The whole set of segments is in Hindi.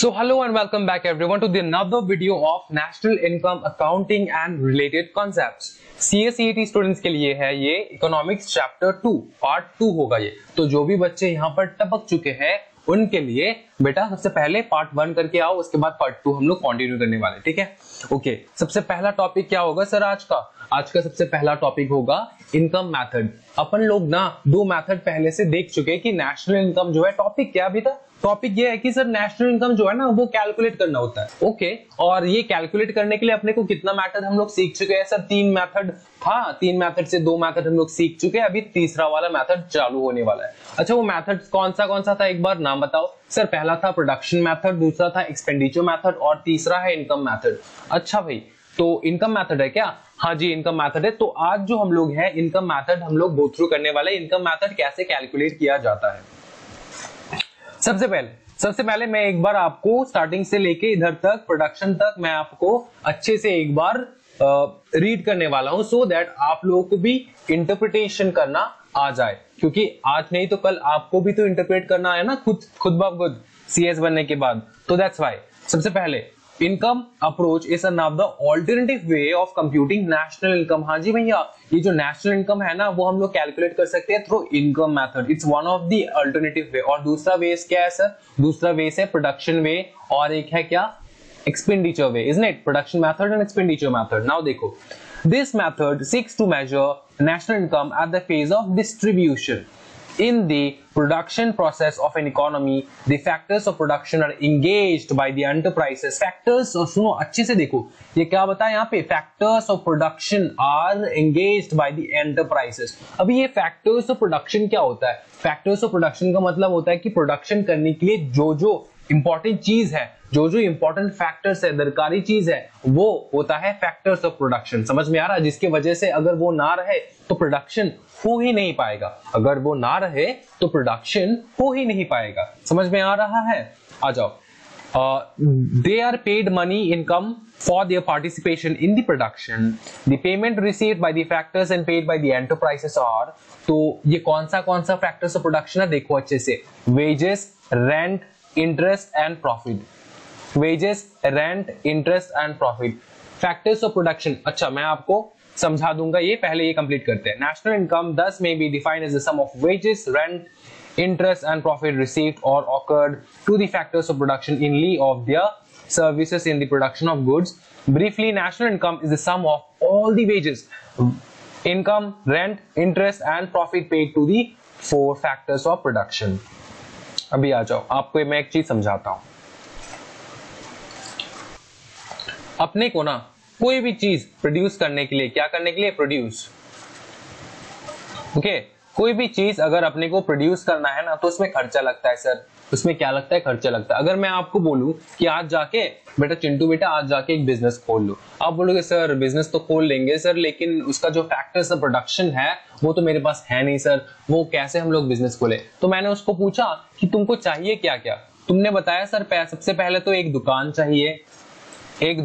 So hello and welcome back everyone to the another video of National Income Accounting and Related Concepts. CACET students के लिए है ये इकोनॉमिक्स चैप्टर 2 पार्ट 2 होगा ये. तो जो भी बच्चे यहाँ पर टपक चुके हैं उनके लिए बेटा सबसे पहले पार्ट 1 करके आओ, उसके बाद पार्ट 2 हम लोग कंटिन्यू करने वाले, ठीक है. ओके, सबसे पहला टॉपिक क्या होगा सर आज का सबसे पहला टॉपिक होगा इनकम मेथड. अपन लोग ना दो मेथड पहले से देख चुके कि नेशनल इनकम जो है टॉपिक क्या अभी तक, टॉपिक ये है कि सर नेशनल इनकम जो है ना वो कैलकुलेट करना होता है. ओके, और ये कैलकुलेट करने के लिए अपने को कितना मेथड हम लोग सीख चुके हैं सर? तीन मेथड था, तीन मेथड से दो मेथड हम लोग सीख चुके हैं, अभी तीसरा वाला मेथड चालू होने वाला है. अच्छा, वो मेथड कौन सा था एक बार नाम बताओ सर. पहला था प्रोडक्शन मेथड, दूसरा था एक्सपेंडिचर मेथड और तीसरा है इनकम मेथड. अच्छा भाई, तो इनकम मेथड है क्या? हाँ जी, इनकम मेथड है. तो आज जो हम लोग हैं इनकम मेथड हम लोग गो थ्रू करने वाले, इनकम मेथड कैसे कैलकुलेट किया जाता है. सबसे पहले मैं एक बार आपको स्टार्टिंग से लेके इधर तक प्रोडक्शन तक मैं आपको अच्छे से एक बार रीड करने वाला हूं सो दैट आप लोगों को भी इंटरप्रिटेशन करना आ जाए, क्योंकि आज नहीं तो कल आपको भी तो इंटरप्रेट करना है ना खुद ब खुद सीएस बनने के बाद. तो दैट्स व्हाई सबसे पहले income approach is another alternative way of computing national income. हाँ जी भैया, ये जो नेशनल इनकम है ना वो हम लोग कैलकुलेट कर सकते हैं through income method. It's one of the alternative way. और दूसरा वे क्या है सर? दूसरा वे है प्रोडक्शन वे और एक है क्या expenditure way, isn't it? Production method and expenditure method. Now देखो, this method seeks to measure national income at the phase of distribution. In the production process of an economy, the factors of production are engaged by the enterprises. Factors, और सुनो अच्छे से देखो ये क्या बताया यहाँ पे, factors of production are engaged by the enterprises. अभी ये factors of production क्या होता है? Factors of production का मतलब होता है कि production करने के लिए जो इम्पोर्टेंट चीज है, जो इम्पोर्टेंट फैक्टर्स है, दरकारी चीज है, वो होता है फैक्टर्स ऑफ प्रोडक्शन. समझ में आ रहा है? जिसके वजह से अगर वो ना रहे तो प्रोडक्शन हो ही नहीं पाएगा. समझ में आ रहा है? आ जाओ. They are paid money income for their participation in the production. The payment received by the factors and paid by the enterprises are. तो ये कौन सा फैक्टर्स ऑफ प्रोडक्शन है देखो अच्छे से. Wages, rent, interest and profit. Wages, rent, interest and profit, factors of production. अच्छा, मैं आपको समझा दूंगा, ये पहले ये कंप्लीट करते हैं. National income thus may be defined as the sum of wages, rent, interest and profit received or occurred to the factors of production in lieu of their services in the production of goods. Briefly, national income is the sum of all the wages, income, rent, interest and profit paid to the four factors of production. अभी आ जाओ, आपको मैं एक चीज समझाता हूं. अपने को ना कोई भी चीज प्रोड्यूस करने के लिए, क्या करने के लिए? प्रोड्यूस. ओके, कोई भी चीज अगर अपने को प्रोड्यूस करना है ना तो उसमें खर्चा लगता है सर. उसमें क्या लगता है? खर्चा लगता है. अगर मैं आपको बोलूं कि आज जाके बेटा चिंटू बेटा आज जाके एक बिजनेस खोल लो, आप बोलोगे सर बिजनेस तो खोल लेंगे सर, लेकिन उसका जो फैक्टर्स ऑफ प्रोडक्शन है वो तो मेरे पास है नहीं सर, वो कैसे हम लोग बिजनेस खोले? तो मैंने उसको पूछा कि तुमको चाहिए क्या क्या? तुमने बताया सर सबसे पहले तो एक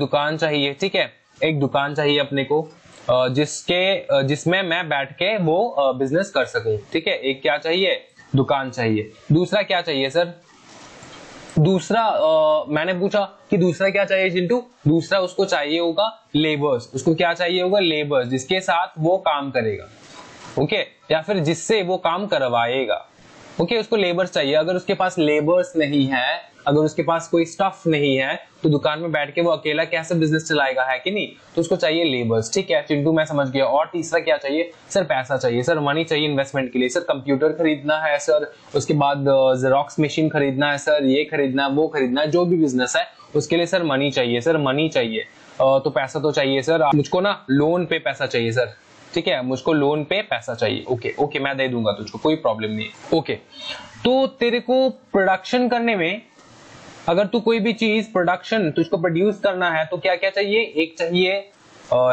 दुकान चाहिए, ठीक है, एक दुकान चाहिए अपने को जिसमें मैं बैठ के वो बिजनेस कर सकूं, ठीक है. एक क्या चाहिए? दुकान चाहिए. दूसरा क्या चाहिए सर? मैंने पूछा कि दूसरा क्या चाहिए चिंटू? दूसरा उसको चाहिए होगा लेबर्स. उसको क्या चाहिए होगा? लेबर्स, जिसके साथ वो काम करेगा. ओके, या फिर जिससे वो काम करवाएगा. ओके, उसको लेबर्स चाहिए. अगर उसके पास लेबर्स नहीं है, अगर उसके पास कोई स्टफ नहीं है, तो दुकान में बैठ के वो अकेला कैसे बिजनेस चलाएगा, है कि नहीं? तो उसको चाहिए लेबर्स, ठीक है चिंटू, मैं समझ गया. और तीसरा क्या चाहिए सर? पैसा चाहिए सर, मनी चाहिए इन्वेस्टमेंट के लिए सर. कंप्यूटर खरीदना है सर, उसके बाद जेरोक्स मशीन खरीदना है सर, ये खरीदना वो खरीदना, जो भी बिजनेस है उसके लिए सर मनी चाहिए तो पैसा तो चाहिए सर. मुझको ना लोन पे पैसा चाहिए सर, ठीक है, मुझको लोन पे पैसा चाहिए. ओके, मैं दे दूंगा तुझको, कोई प्रॉब्लम नहीं है. ओके, तो तेरे को प्रोडक्शन करने में, अगर तू कोई भी चीज प्रोडक्शन तुझको प्रोड्यूस करना है तो क्या क्या चाहिए? एक चाहिए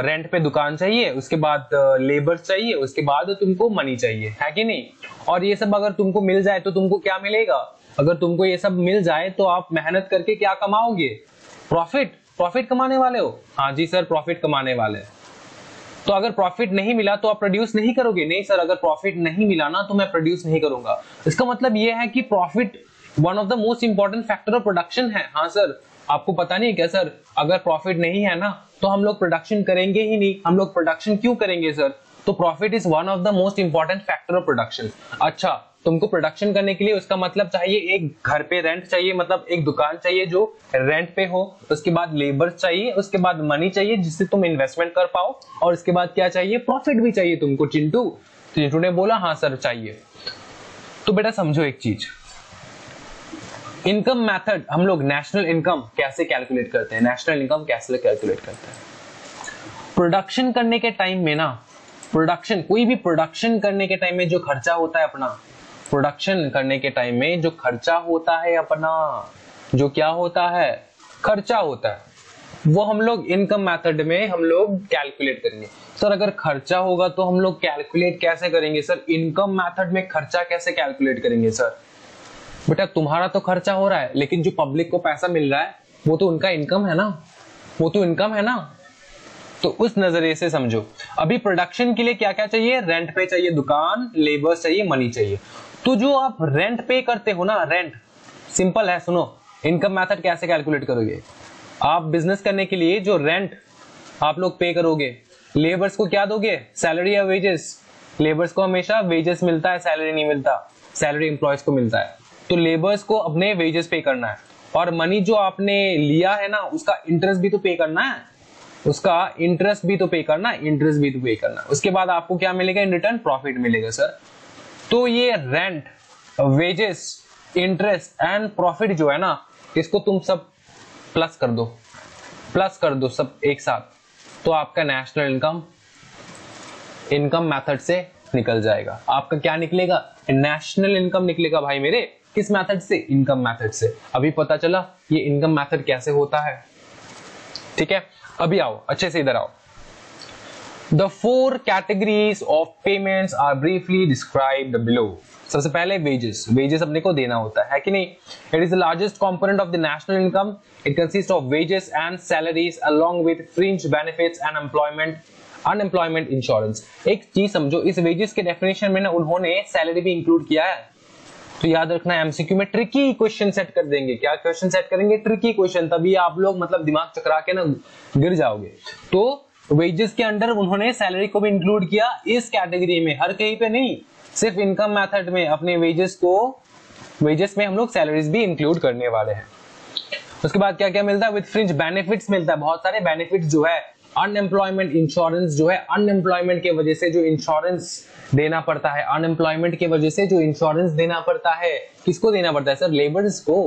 रेंट पे दुकान चाहिए, उसके बाद लेबर चाहिए, उसके बाद तुमको मनी चाहिए, है कि नहीं? और ये सब अगर तुमको मिल जाए तो तुमको क्या मिलेगा? अगर तुमको ये सब मिल जाए तो आप मेहनत करके क्या कमाओगे? प्रॉफिट कमाने वाले हो. हाँ जी सर, प्रॉफिट कमाने वाले. तो अगर प्रॉफिट नहीं मिला तो आप प्रोड्यूस नहीं करोगे? नहीं सर, अगर प्रॉफिट नहीं मिला ना तो मैं प्रोड्यूस नहीं करूंगा. इसका मतलब ये है कि profit one of the most important factor of production है। हाँ सर, आपको पता नहीं है क्या सर? अगर प्रॉफिट नहीं है ना तो हम लोग प्रोडक्शन करेंगे ही नहीं। हम लोग प्रोडक्शन क्यों करेंगे सर? तो profit is one of the most important factor of production. अच्छा, तुमको प्रोडक्शन करने के लिए उसका मतलब चाहिए एक घर पे रेंट चाहिए, मतलब एक दुकान चाहिए जो रेंट पे हो, उसके बाद लेबर चाहिए, उसके बाद मनी चाहिए जिससे तुम इन्वेस्टमेंट कर पाओ, और उसके बाद क्या चाहिए? प्रॉफिट भी चाहिए तुमको। चिंटू ने बोला हाँ सर चाहिए। तो बेटा समझो एक चीज, इनकम मेथड, हम लोग नेशनल इनकम कैसे कैलकुलेट करते हैं? नेशनल इनकम कैसे कैलकुलेट करते हैं? प्रोडक्शन करने के टाइम में ना, प्रोडक्शन, कोई भी प्रोडक्शन करने के टाइम में जो खर्चा होता है अपना, प्रोडक्शन करने के टाइम में जो खर्चा होता है अपना, जो क्या होता है? खर्चा होता है, वो हम लोग इनकम मेथड में हम लोग कैलकुलेट करेंगे। सर अगर खर्चा होगा तो हम लोग कैलकुलेट कैसे करेंगे सर? इनकम मेथड में खर्चा कैसे कैलकुलेट करेंगे सर? बेटा तुम्हारा तो खर्चा हो रहा है, लेकिन जो पब्लिक को पैसा मिल रहा है वो तो उनका इनकम है ना, वो तो इनकम है ना। तो उस नजरिए से समझो, अभी प्रोडक्शन के लिए क्या क्या चाहिए? रेंट पे चाहिए, दुकान, लेबर चाहिए, मनी चाहिए। तो जो आप रेंट पे करते हो ना, रेंट, सिंपल है, सुनो इनकम मेथड कैसे कैलकुलेट करोगे। आप बिजनेस करने के लिए जो रेंट आप लोग पे करोगे, लेबर्स को क्या दोगे? सैलरी या वेजेस। लेबर्स को हमेशा वेजेस मिलता है, सैलरी नहीं मिलता, सैलरी एम्प्लॉयज को मिलता है। तो लेबर्स को अपने वेजेस पे करना है, और मनी जो आपने लिया है ना उसका इंटरेस्ट भी तो पे करना है, उसका इंटरेस्ट भी तो पे करना है, इंटरेस्ट भी तो पे करना है। उसके बाद आपको क्या मिलेगा इन रिटर्न? प्रॉफिट मिलेगा सर। तो ये rent, wages, interest and profit जो है ना, इसको तुम सब प्लस कर दो, प्लस कर दो सब एक साथ, तो आपका नेशनल इनकम इनकम मेथड से निकल जाएगा। आपका क्या निकलेगा? नेशनल इनकम निकलेगा भाई मेरे। किस मेथड से? इनकम मेथड से। अभी पता चला ये इनकम मेथड कैसे होता है, ठीक है। अभी आओ, अच्छे से इधर आओ। The four categories of payments are briefly described below. सबसे पहले वेजेस, वेजेस अपने को देना होता है कि नहीं? It is the largest component of the national income. It consist of wages and salaries along with fringe benefits and employment, unemployment insurance. एक चीज समझो, इस वेजेस के डेफिनेशन में ना उन्होंने सैलरी भी इंक्लूड किया है, तो याद रखना एमसीक्यू में ट्रिकी क्वेश्चन सेट कर देंगे। क्या क्वेश्चन सेट करेंगे? ट्रिकी क्वेश्चन, तभी आप लोग मतलब दिमाग चकरा के ना गिर जाओगे। तो वेजेस के अंडर उन्होंने सैलरी को भी इंक्लूड किया इस कैटेगरी में, हर कहीं पे नहीं, सिर्फ इनकम मेथड में अपने वेजेस को, वेजेस में हम लोग सैलरीज भी इंक्लूड करने वाले हैं। उसके बाद क्या क्या मिलता है? विद फ्रिंज बेनिफिट्स मिलता है, बहुत सारे बेनिफिट जो है, अनएम्प्लॉयमेंट इंश्योरेंस जो है, अनएम्प्लॉयमेंट के वजह से जो इंश्योरेंस देना पड़ता है, अनएम्प्लॉयमेंट के वजह से जो इंश्योरेंस देना पड़ता है, किसको देना पड़ता है सर? लेबर्स को।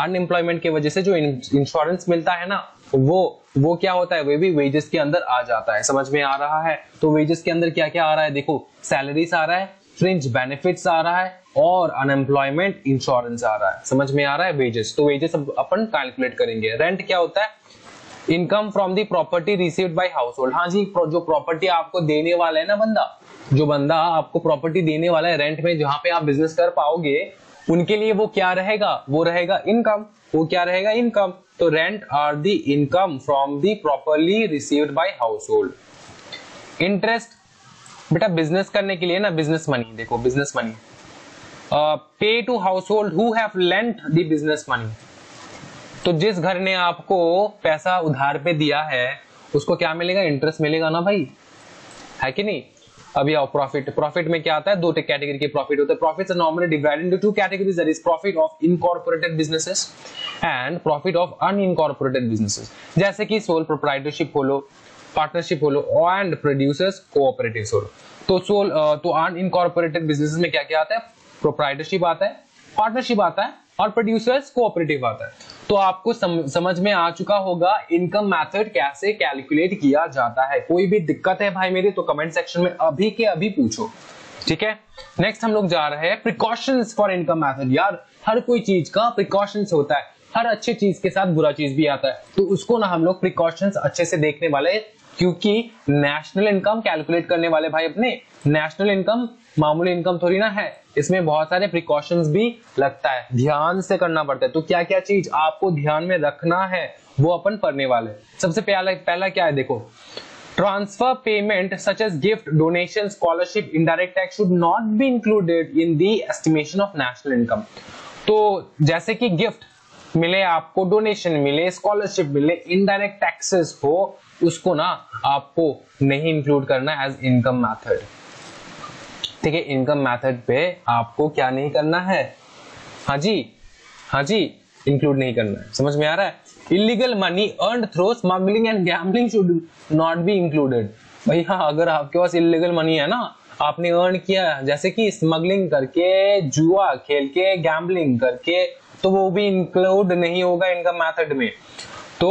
अनएम्प्लॉयमेंट के वजह से जो इंश्योरेंस मिलता है ना, वो क्या होता है? वे भी वेजेस के अंदर आ जाता है। समझ में आ रहा है? तो वेजेस के अंदर क्या क्या आ रहा है? देखो सैलरीज आ रहा है, फ्रिंज बेनिफिट्स आ रहा है, और अनएम्प्लॉयमेंट इंश्योरेंस आ रहा है। समझ में आ रहा है? वेजेस, तो वेजेस अपन कैलकुलेट करेंगे। रेंट क्या होता है? Income from the property received by household. हाँ जी, जो प्रॉपर्टी आपको देने वाला है ना बंदा, जो बंदा आपको प्रॉपर्टी देने वाला है रेंट में, जहां पे आप बिजनेस कर पाओगे, उनके लिए वो क्या रहेगा? वो रहेगा इनकम। वो क्या रहेगा? इनकम। तो rent are the income from the property received by household. Interest, बेटा बिजनेस करने के लिए ना, बिजनेस मनी, देखो business money, pay to household who have lent the business money. तो जिस घर ने आपको पैसा उधार पे दिया है उसको क्या मिलेगा? इंटरेस्ट मिलेगा ना भाई, है कि नहीं? अभी आओ प्रॉफिट। प्रॉफिट में क्या आता है? दो कैटेगरी के प्रॉफिट होते हैं। Profits are normally divided into two categories, that is profit of incorporated businesses and profit of unincorporated businesses, जैसे कि सोल प्रोप्राइटरशिप हो लो, पार्टनरशिप हो लो, एंड प्रोड्यूसर्स कोऑपरेटिव्स हो लो। तो अनइनकॉर्पोरेटेड बिजनेसेस में क्या क्या आता है? प्रोप्राइटरशिप आता है, पार्टनरशिप आता है, और प्रोड्यूसर्स कोऑपरेटिव आता है। तो आपको समझ में आ चुका होगा इनकम मेथड कैसे कैलकुलेट किया जाता है। कोई भी दिक्कत है भाई मेरे तो कमेंट सेक्शन में अभी के अभी पूछो, ठीक है। नेक्स्ट हम लोग जा रहे हैं प्रिकॉशंस फॉर इनकम मेथड। यार हर कोई चीज का प्रिकॉशंस होता है, हर अच्छी चीज के साथ बुरा चीज भी आता है, तो उसको ना हम लोग प्रिकॉशंस अच्छे से देखने वाले हैं, क्योंकि नेशनल इनकम कैलकुलेट करने वाले भाई अपने। नेशनल इनकम मामूली इनकम थोड़ी ना है, इसमें बहुत सारे प्रिकॉशंस भी लगता है, ध्यान से करना पड़ता है। तो क्या क्या चीज आपको ध्यान में रखना है वो अपन पढ़ने वाले। सबसे पहला क्या है? देखो, transfer payment such as gift, donation, scholarship, indirect tax should not be included in the estimation of national income. तो जैसे कि गिफ्ट मिले, आपको डोनेशन मिले, स्कॉलरशिप मिले, इनडायरेक्ट टैक्सेस हो, उसको ना आपको नहीं इंक्लूड करना एज इनकम मैथड। ठीक है, इनकम मैथड पे आपको क्या नहीं करना है, हाँ जी इंक्लूड नहीं करना है। समझ में आ रहा है? Illegal money earn through smuggling and gambling should not be included. भैया अगर आपके पास इलीगल मनी है ना, आपने अर्न किया जैसे कि स्मगलिंग करके, जुआ खेल के, गैम्बलिंग करके, तो वो भी इंक्लूड नहीं होगा इनकम मैथड में। तो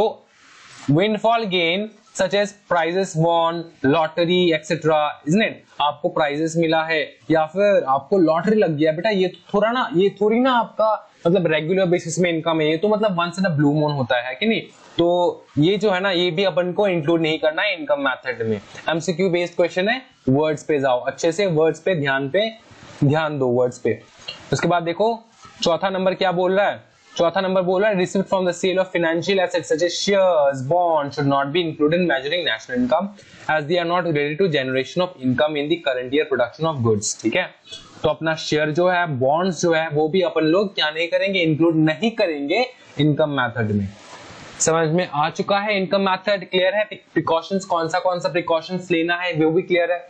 windfall gain such as prizes won, lottery etcetera, isn't it? आपको प्राइजेस मिला है या फिर आपको लॉटरी लग गया, बेटा ये थोड़ा ना, ये थोड़ी ना आपका मतलब रेगुलर बेसिस में इनकम है, ये तो मतलब once in a blue moon होता है कि नहीं। तो ये जो है ना, ये भी अपन को इंक्लूड नहीं करना है इनकम मैथड में। एमसीक्यू बेस्ड क्वेश्चन है, वर्ड्स पे जाओ, अच्छे से वर्ड्स पे ध्यान दो वर्ड्स पे। उसके बाद देखो चौथा नंबर क्या बोल रहा है, चौथा नंबर बोल रहा है received from the sale of financial assets such as shares, bond should not be included in measuring national income as they are not related to generation of income in the current year production of goods. ठीक है, तो अपना शेयर जो है, बॉन्ड्स जो है, वो भी अपन लोग क्या नहीं करेंगे, इंक्लूड नहीं करेंगे इनकम मैथड में। समझ में आ चुका है इनकम मैथड? क्लियर है? प्रिकॉशंस, कौन सा प्रिकॉशंस लेना है वो भी क्लियर है?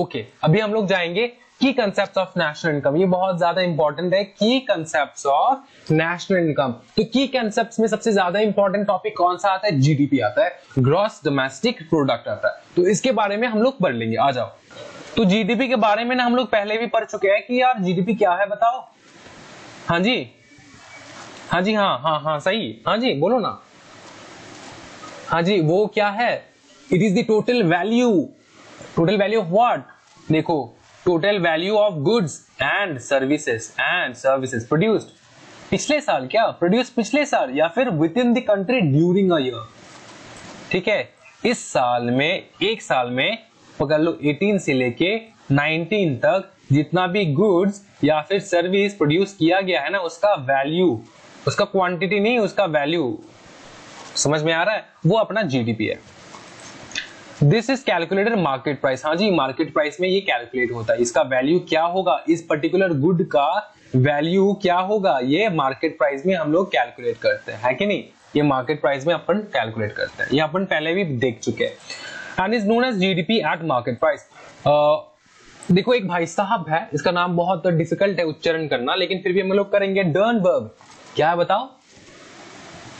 ओके, अभी हम लोग जाएंगे की कंसेप्ट ऑफ नेशनल इनकम। ये बहुत ज्यादा इंपॉर्टेंट है, की कंसेप्ट ऑफ नेशनल इनकम। तो की कंसेप्ट में सबसे ज्यादा इंपॉर्टेंट टॉपिक कौन सा आता है? जीडीपी आता है, ग्रॉस डोमेस्टिक प्रोडक्ट आता है। तो इसके बारे में हम लोग पढ़ लेंगे, आ जाओ। तो जीडीपी के बारे में ना हम लोग पहले भी पढ़ चुके हैं कि यार जीडीपी क्या है, बताओ। वो क्या है? It is the total value. Total value of what? देखो, total value of goods and services produced पिछले साल, क्या प्रोड्यूस पिछले साल या फिर within the country during a year. ठीक है, इस साल में, एक साल में पकड़ लो 18 से लेके 19 तक जितना भी गुड्स या फिर सर्विस प्रोड्यूस किया गया है ना, उसका वैल्यू, उसका क्वांटिटी नहीं, उसका वैल्यू, समझ में आ रहा है, वो अपना जीडीपी है। This is calculated market price. हाँ जी, मार्केट प्राइस में ये कैलकुलेट होता है। इसका वैल्यू क्या होगा, इस पर्टिकुलर गुड का वैल्यू क्या होगा, ये मार्केट प्राइस में हम लोग कैलकुलेट करते हैं, है कि नहीं। ये मार्केट प्राइस में अपन कैलकुलेट करते हैं, ये अपन पहले भी देख चुके हैं। And is known as GDP at market price. देखो एक भाई साहब है, इसका नाम बहुत डिफिकल्ट है उच्चारण करना, लेकिन फिर भी हम लोग करेंगे। डर्नबर्ग, क्या है बताओ?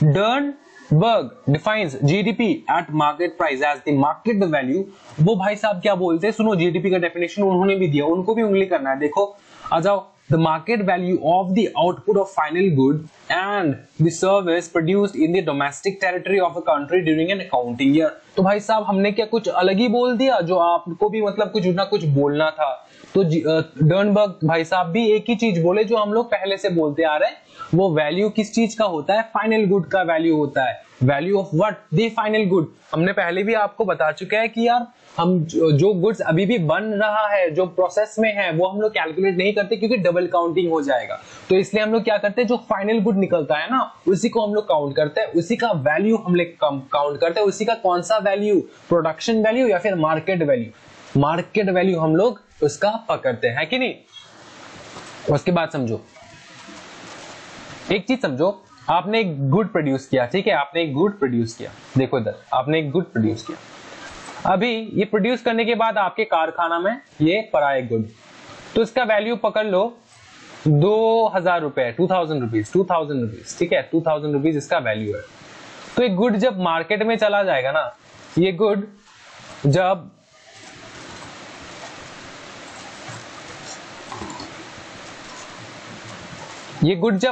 Dernburg defines GDP at market price as the market value. वो भाई साहब क्या बोलते हैं, सुनो जीडीपी का डेफिनेशन उन्होंने भी दिया, उनको भी उंगली करना है। देखो आ जाओ, the market value of the output of final good and the service produced in the domestic territory of a country during an accounting year. तो भाई साहब हमने क्या कुछ अलग ही बोल दिया, जो आपको भी मतलब कुछ ना कुछ बोलना था। तो डर्नबर्ग भाई साहब भी एक ही चीज बोले जो हम लोग पहले से बोलते आ रहे हैं। वो वैल्यू किस चीज का होता है? फाइनल गुड का वैल्यू होता है। Value of what? The final good. हमने पहले भी आपको बता चुके हैं कि यार हम जो गुड्स अभी भी बन रहा है, जो प्रोसेस में है, वो हम लोग कैलकुलेट नहीं करते क्योंकि डबल काउंटिंग हो जाएगा। तो इसलिए हम लोग क्या करते हैं, जो फाइनल गुड निकलता है ना, उसी को हम लोग काउंट करते हैं, उसी का वैल्यू हम लोग काउंट करते हैं। उसी का कौन सा वैल्यू? प्रोडक्शन वैल्यू या फिर मार्केट वैल्यू? मार्केट वैल्यू हम लोग उसका पकड़ते हैं, है कि नहीं। उसके बाद समझो एक चीज, समझो आपने एक गुड प्रोड्यूस किया, ठीक है, आपने एक गुड प्रोड्यूस किया। देखो इधर आपने एक गुड प्रोड्यूस किया, अभी ये प्रोड्यूस करने के बाद आपके कारखाना में ये पड़ा है गुड, तो इसका वैल्यू पकड़ लो 2000 रुपए, 2000 रुपीज, 2000 रुपीज, ठीक है, 2000 रुपीज इसका वैल्यू है। तो एक गुड जब मार्केट में चला जाएगा ना, ये गुड जब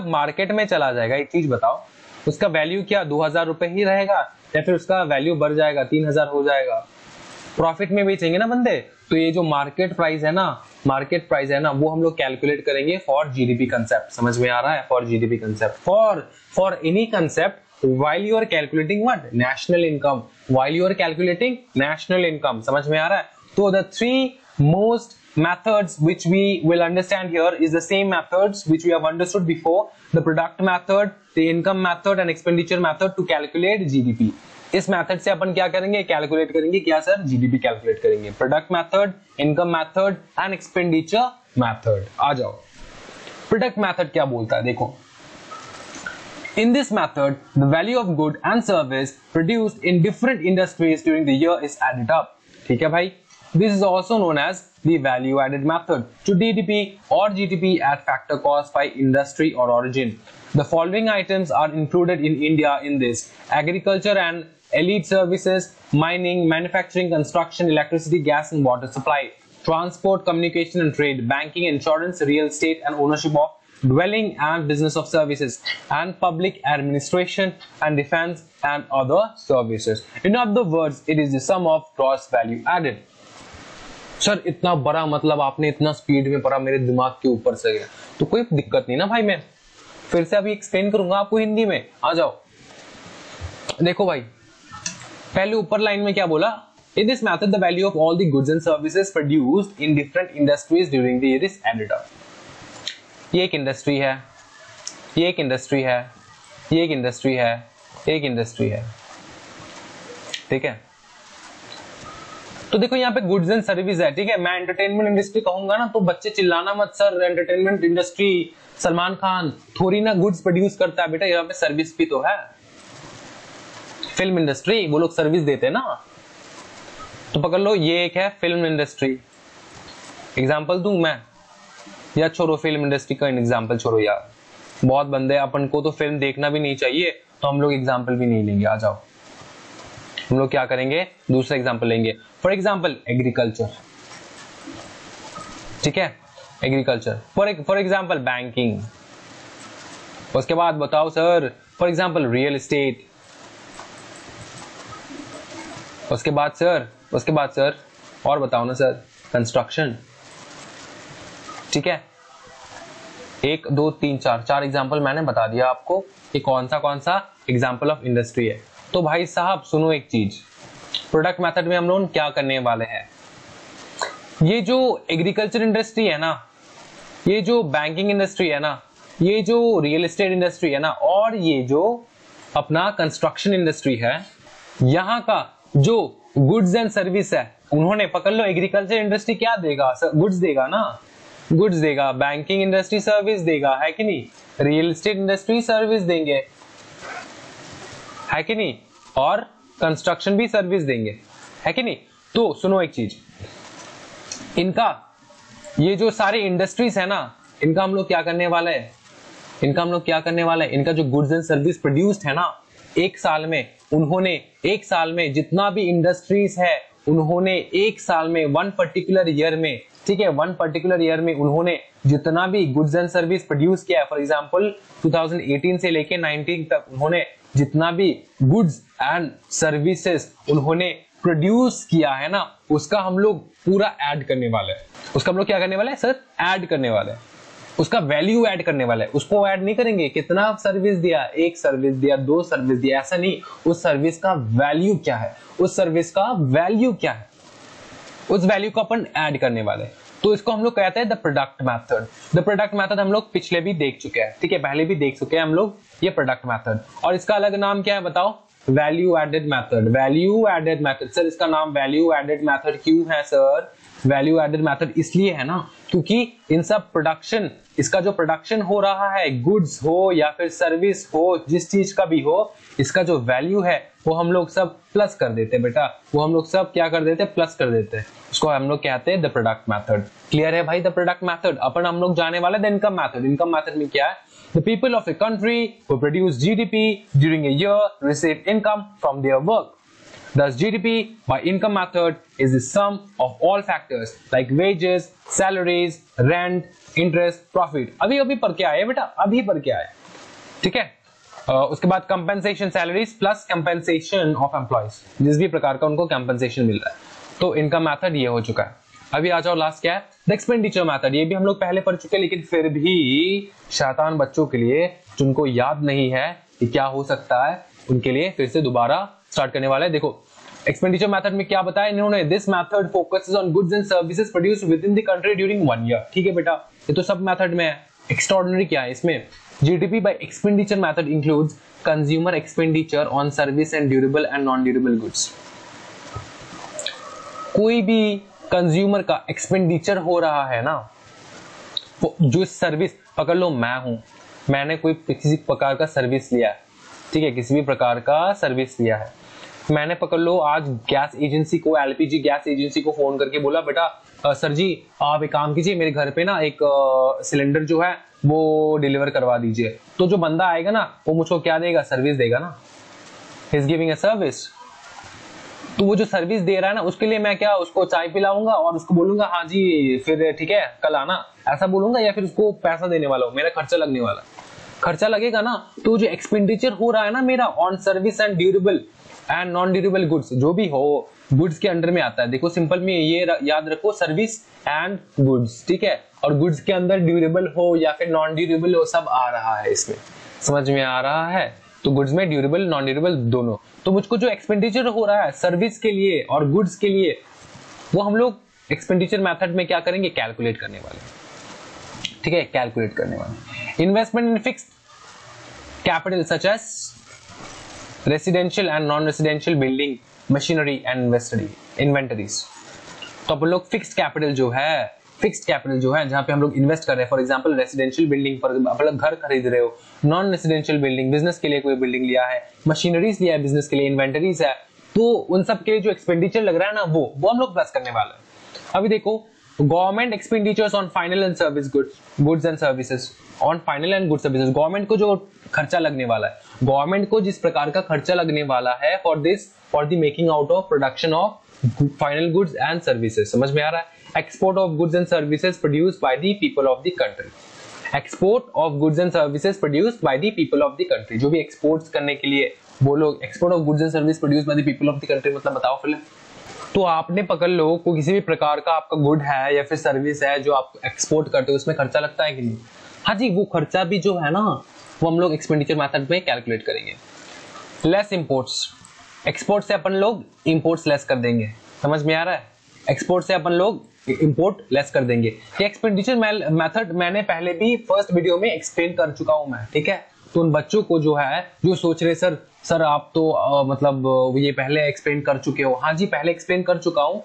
मार्केट में चला जाएगा, एक चीज बताओ, उसका वैल्यू क्या 2000 रुपए ही रहेगा या फिर उसका वैल्यू बढ़ जाएगा, 3000 हो जाएगा? प्रॉफिट में बेचेंगे ना बंदे, तो ये जो मार्केट प्राइस है ना, वो हम लोग कैलकुलेट करेंगे फॉर जीडीपी कंसेप्ट। समझ में आ रहा है? For GDP concept, for any concept while you are calculating what? National income. While you are calculating national income. समझ में आ रहा है? तो the three most methods which we will understand here is the same methods which we have understood before, the product method, the income method and expenditure method to calculate GDP. इस method से अपन क्या करेंगे, कैलकुलेट करेंगे क्या सर? GDP कैलकुलेट करेंगे। Product method, income method and expenditure method. आ जाओ, प्रोडक्ट मेथड क्या बोलता है, देखो, in this method the value of good and service produced in different industries during the year is added up. ठीक है भाई, this is also known as the value added method to DDP or GDP at factor cost by industry or origin. The following items are included in India in this: agriculture and elite services, mining, manufacturing, construction, electricity, gas and water supply, transport, communication and trade, banking, insurance, real estate and ownership of dwelling and business of services, and public administration and defense and other services. In other words, it is the sum of gross value added. Sir इतना बड़ा मतलब आपने इतना स्पीड में पढ़ा, मेरे दिमाग के ऊपर से गया, तो कोई दिक्कत नहीं ना भाई, मैं फिर से अभी एक्सप्लेन करूंगा आपको हिंदी में, आ जाओ। देखो भाई, पहले ऊपर लाइन में क्या बोला, in this method the value of all the goods and services produced in different industries during the year is added up. ये एक इंडस्ट्री है, ये एक इंडस्ट्री है, ये एक इंडस्ट्री है, एक इंडस्ट्री है, ठीक है। तो देखो यहाँ पे गुड्स एंड सर्विस है, ठीक है। मैं एंटरटेनमेंट इंडस्ट्री कहूंगा ना तो बच्चे चिल्लाना मत, sir entertainment industry Salman Khan थोड़ी ना गुड्स प्रोड्यूस करता है बेटा, यहाँ पे सर्विस भी तो है। फिल्म इंडस्ट्री, वो लोग सर्विस देते हैं ना, तो पकड़ लो ये एक है फिल्म इंडस्ट्री। एग्जाम्पल दूं मैं, या छोड़ो फिल्म इंडस्ट्री का एग्जाम्पल छोड़ो यार, बहुत बंदे अपन को तो फिल्म देखना भी नहीं चाहिए, तो हम लोग एग्जाम्पल भी नहीं लेंगे, आ जाओ। हम लोग क्या करेंगे, दूसरा एग्जाम्पल लेंगे, फॉर एग्जाम्पल एग्रीकल्चर, ठीक है, एग्रीकल्चर। फॉर एग्जाम्पल बैंकिंग, उसके बाद बताओ sir, for example real estate, उसके बाद सर और बताओ ना सर, कंस्ट्रक्शन, ठीक है। एक दो तीन चार, चार एग्जाम्पल मैंने बता दिया आपको कि कौन सा एग्जाम्पल ऑफ इंडस्ट्री है। तो भाई साहब सुनो एक चीज, प्रोडक्ट मेथड में हम लोग क्या करने वाले हैं, ये जो एग्रीकल्चर इंडस्ट्री है ना, ये जो बैंकिंग इंडस्ट्री है ना, ये जो रियल एस्टेट इंडस्ट्री है ना, और ये जो अपना कंस्ट्रक्शन इंडस्ट्री है, यहाँ का जो गुड्स एंड सर्विस है, उन्होंने पकड़ लो, एग्रीकल्चर इंडस्ट्री क्या देगा, गुड्स देगा ना, गुड्स देगा, बैंकिंग इंडस्ट्री सर्विस देगा, है कि नहीं, रियल एस्टेट इंडस्ट्री सर्विस देंगे, है कि नहीं, और कंस्ट्रक्शन भी सर्विस देंगे, है कि नहीं। तो सुनो एक चीज, इनका ये जो सारे इंडस्ट्रीज है ना, इनका हम लोग क्या करने वाला है, इनका जो गुड्स एंड सर्विस प्रोड्यूस्ड है ना, एक साल में उन्होंने, एक साल में जितना भी इंडस्ट्रीज है, उन्होंने एक साल में, वन पर्टिकुलर ईयर में, ठीक है, वन पर्टिकुलर ईयर में उन्होंने जितना भी गुड्स एंड सर्विस प्रोड्यूस किया है, फॉर एग्जांपल 2018 से लेके 19 तक उन्होंने जितना भी गुड्स एंड सर्विसेज उन्होंने प्रोड्यूस किया है ना, उसका हम लोग पूरा ऐड करने वाले हैं, उसका हम लोग क्या करने वाले हैं सर, ऐड करने वाले हैं, उसका वैल्यू ऐड करने वाला है। उसको ऐड नहीं करेंगे कितना सर्विस दिया, एक सर्विस दिया, दो सर्विस दिया, ऐसा नहीं, उस सर्विस का वैल्यू क्या है, उस सर्विस का वैल्यू क्या है, उस वैल्यू को अपन ऐड करने वाले। तो इसको हम लोग कहते हैं the product method. The product method हम लोग पिछले भी देख चुके हैं, ठीक है, पहले भी देख चुके हैं हम लोग ये प्रोडक्ट मेथड, और इसका अलग नाम क्या है बताओ, value added method. Value added method, sir इसका नाम वैल्यू एडेड मेथड क्यों है सर, वैल्यू एडेड मेथड इसलिए है ना क्योंकि इन सब प्रोडक्शन, इसका जो प्रोडक्शन हो रहा है, गुड्स हो या फिर सर्विस हो, जिस चीज का भी हो, इसका जो वैल्यू है वो हम लोग सब प्लस कर देते हैं बेटा, वो हम लोग सब क्या कर देते हैं, प्लस कर देते हैं, उसको हम लोग कहते हैं द प्रोडक्ट मेथड। क्लियर है भाई द प्रोडक्ट मेथड। अपन हम लोग जाने वाले the income method. Income method में क्या है, The people of a country who produce GDP during a year receive income from their work. Thus, GDP by income method is the sum of all factors like wages, salaries, rent, interest, profit. अभी पढ़ के आए बेटा, अभी पढ़ के आए, ठीक है। उसके बाद compensation, salaries plus compensation of employees, जिस भी प्रकार का उनको compensation मिल रहा है, तो income method ये हो चुका है। अभी आ जाओ लास्ट क्या है, द एक्सपेंडिचर मैथड। ये भी हम लोग पहले पढ़ चुके हैं, लेकिन फिर भी शैतान बच्चों के लिए जिनको याद नहीं है कि क्या हो सकता है, उनके लिए फिर से दोबारा स्टार्ट करने वाला है। देखो एक्सपेंडिचर मैथड में क्या बताया इन्होंने, this method focuses on goods and services produced within the country during one year, ठीक है बेटा, ये तो सब मैथड में है। एक्स्ट्रॉर्डिनरी क्या है इसमें, GDP by expenditure method includes consumer expenditure on service and durable and non durable goods. कोई भी कंज्यूमर का एक्सपेंडिचर हो रहा है ना, जो सर्विस, पकड़ लो मैं हूं, मैंने कोई किसी प्रकार का सर्विस लिया है, ठीक है, किसी भी प्रकार का सर्विस लिया है मैंने, पकड़ लो आज गैस एजेंसी को, एलपीजी गैस एजेंसी को फोन करके बोला, बेटा सर जी आप एक काम कीजिए, मेरे घर पे ना एक सिलेंडर जो है वो डिलीवर करवा दीजिए। तो जो बंदा आएगा ना वो मुझको क्या देगा, सर्विस देगा ना, इज गिविंग अ सर्विस। तो वो जो सर्विस दे रहा है ना उसके लिए मैं क्या उसको चाय पिलाऊंगा और उसको बोलूंगा हाँ जी फिर ठीक है कल आना, ऐसा बोलूंगा, या फिर उसको पैसा देने वाला हूँ, मेरा खर्चा लगने वाला, खर्चा लगेगा ना। तो जो एक्सपेंडिचर हो रहा है ना मेरा on service and durable and non durable goods, जो भी हो गुड्स के अंडर में आता है, देखो सिंपल में ये याद रखो, सर्विस एंड गुड्स, ठीक है, और गुड्स के अंदर ड्यूरेबल हो या फिर नॉन ड्यूरेबल हो सब आ रहा है इसमें, समझ में आ रहा है। तो गुड्स में ड्यूरेबल नॉन ड्यूरेबल दोनों, तो मुझको जो एक्सपेंडिचर हो रहा है सर्विस के लिए और गुड्स के लिए वो हम लोग एक्सपेंडिचर मेथड में क्या करेंगे, कैलकुलेट करने वाले, ठीक है, कैलकुलेट करने वाले। Investment in fixed capital such as residential and non residential building, machinery and inventories. तो अपन लोग फिक्स्ड कैपिटल जो है, फिक्स्ड कैपिटल जो है जहाँ पे हम लोग इन्वेस्ट कर रहे हैं, फॉर एग्जांपल रेसिडेंशियल बिल्डिंग पर आप लोग घर खरीद रहे हो, नॉन रेसिडेंशियल बिल्डिंग बिजनेस के लिए कोई बिल्डिंग लिया है, मशीनरीज लिया है बिजनेस के लिए, इन्वेंटरीज है, तो उन सब के जो एक्सपेंडिचर लग रहा है ना वो हम लोग प्लस करने वाले हैं। अभी देखो, government expenditures on final and service goods and services, on final and good services, government को जो खर्चा लगने वाला है, गवर्नमेंट को जिस प्रकार का खर्चा लगने वाला है for this, for the making out of production of final goods and services, समझ में आ रहा है। Export of goods and services produced by the people of the country, export of goods and services produced by the people of the country, जो भी एक्सपोर्ट्स करने के लिए वो लोग, export of goods and service produced by the people of the country मतलब बताओ फिर। तो आपने पकड़ लो को किसी भी प्रकार का आपका गुड है या फिर सर्विस है जो आप एक्सपोर्ट करते हो, उसमें खर्चा लगता है कि नहीं, हाँ जी, वो खर्चा भी जो है ना वो हम लोग एक्सपेंडिचर मेथड में कैलकुलेट करेंगे। लेस इंपोर्ट्स, एक्सपोर्ट से अपन लोग इंपोर्ट्स लेस कर देंगे, समझ में आ रहा है, एक्सपोर्ट से अपन लोग इंपोर्ट लेस कर देंगे। ये एक्सपेंडिचर मेथड मैंने पहले भी फर्स्ट वीडियो में एक्सप्लेन कर चुका हूँ मैं, ठीक है। तो उन बच्चों को जो है जो सोच रहे सर आप तो मतलब ये पहले एक्सप्लेन कर चुके हो, हाँ जी पहले एक्सप्लेन कर चुका हूँ।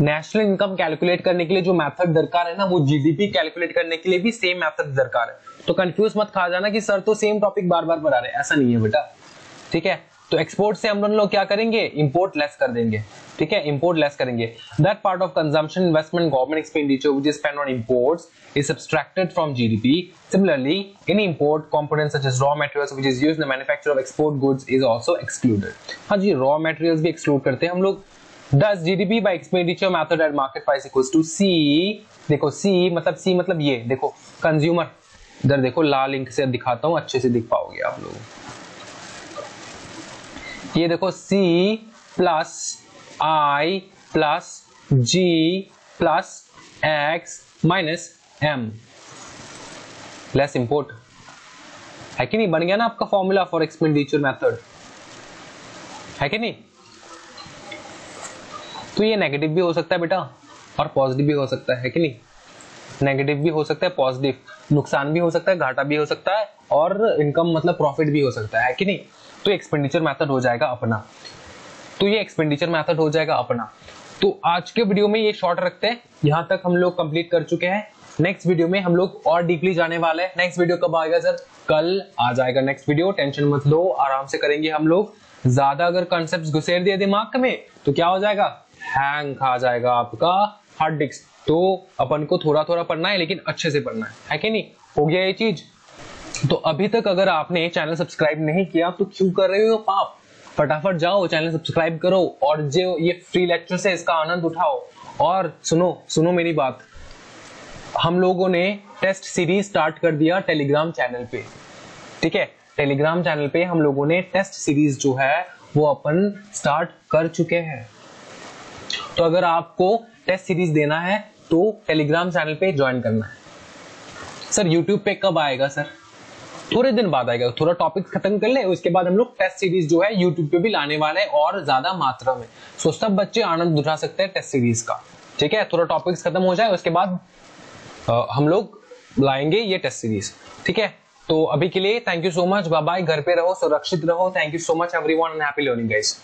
नेशनल इनकम कैलकुलेट करने के लिए जो मेथड दरकार है ना वो जीडीपी कैलकुलेट करने के लिए भी सेम मेथड दरकार है, तो कंफ्यूज मत खा जाना कि सर तो सेम टॉपिक बार बार बता रहे, ऐसा नहीं है बेटा, ठीक है। तो एक्सपोर्ट से हम लोग क्या करेंगे, इंपोर्ट लेस कर देंगे, ठीक है, इंपोर्ट लेस करेंगे। That part of consumption investment government expenditure which is spend on imports is subtracted from GDP. Similarly any import components such as raw materials which is used in the manufacture of export goods is also excluded. हां जी, रॉ मटेरियल्स भी एक्सक्लूड करते हैं हम लोग। Thus GDP by expenditure method at market price equals to C, देखो सी मतलब ये देखो कंज्यूमर, इधर देखो लाल इंक से दिखाता हूं, अच्छे से दिख पाओगे आप लोग, ये देखो C plus I plus G plus X minus M, less import है कि नहीं, बन गया ना आपका फॉर्मूला फॉर एक्सपेंडिचर मेथड, है कि नहीं। तो ये नेगेटिव भी हो सकता है बेटा और पॉजिटिव भी हो सकता है कि नहीं, नेगेटिव भी हो सकता है, पॉजिटिव, नुकसान भी हो सकता है, घाटा भी हो सकता है और इनकम मतलब प्रॉफिट भी हो सकता है कि नहीं। तो एक्सपेंडिचर मेथड हो जाएगा अपना, तो ये एक्सपेंडिचर मेथड हो जाएगा अपना। तो आज के वीडियो में ये शॉर्ट रखते हैं, यहाँ तक हम लोग कंप्लीट कर चुके हैं। नेक्स्ट वीडियो में हम लोग और डीपली जाने वाले हैं। नेक्स्ट वीडियो कब आएगा सर, कल आ जाएगा नेक्स्ट वीडियो, टेंशन मत लो, आराम से करेंगे हम लोग। ज्यादा अगर कॉन्सेप्ट घुसेर दिए दिमाग में तो क्या हो जाएगा, हैंग खा जाएगा आपका हार्ड डिस्क। तो अपन को थोड़ा थोड़ा पढ़ना है लेकिन अच्छे से पढ़ना है कि नहीं, हो गया ये चीज। तो अभी तक अगर आपने चैनल सब्सक्राइब नहीं किया तो क्यों कर रहे हो पाप, फटाफट जाओ चैनल सब्सक्राइब करो और जो ये फ्री लेक्चर से इसका आनंद उठाओ। और सुनो मेरी बात, हम लोगों ने टेस्ट सीरीज स्टार्ट कर दिया टेलीग्राम चैनल पे, ठीक है, टेलीग्राम चैनल पे हम लोगों ने टेस्ट सीरीज जो है वो अपन स्टार्ट कर चुके हैं। तो अगर आपको टेस्ट सीरीज देना है तो टेलीग्राम चैनल पे ज्वाइन करना है। सर यूट्यूब पे कब आएगा सर, थोड़े दिन बाद आएगा, थोड़ा टॉपिक खत्म कर ले उसके बाद हम लोग टेस्ट सीरीज जो है यूट्यूब पे भी लाने वाले हैं और ज्यादा मात्रा में, सो सब बच्चे आनंद उठा सकते हैं टेस्ट सीरीज का, ठीक है। थोड़ा टॉपिक्स खत्म हो जाए उसके बाद हम लोग लाएंगे ये टेस्ट सीरीज, ठीक है। तो अभी के लिए thank you so much, bye bye, घर पे रहो, सुरक्षित रहो, thank you so much everyone and happy learning guys.